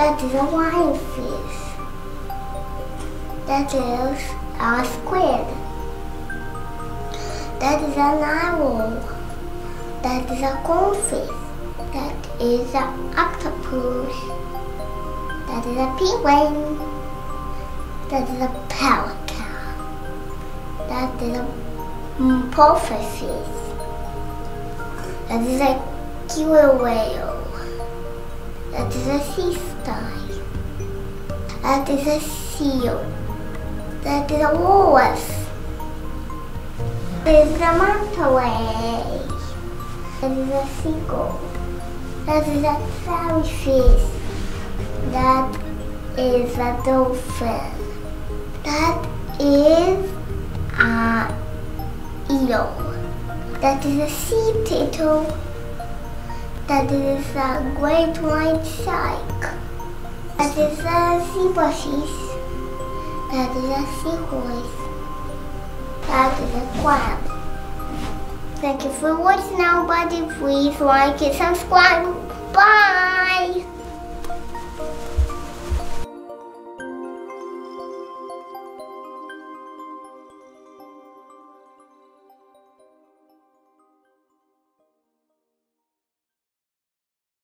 That is a Y-face. That is a square. That is an arrow. That is a cone face. That is an octopus. That is a penguin. That is a parrot. That is a porpoise. That is a killer whale. That is a sea star. That is a seal. That is a walrus. That is a manta ray. That is a seagull. That is a jellyfish. That is a dolphin. That is an eel. That is a sea turtle. That is a great white shark. That is a sea bushes. That is a seahorse. That is a crab. Thank you for watching, everybody. Please like and subscribe. Bye!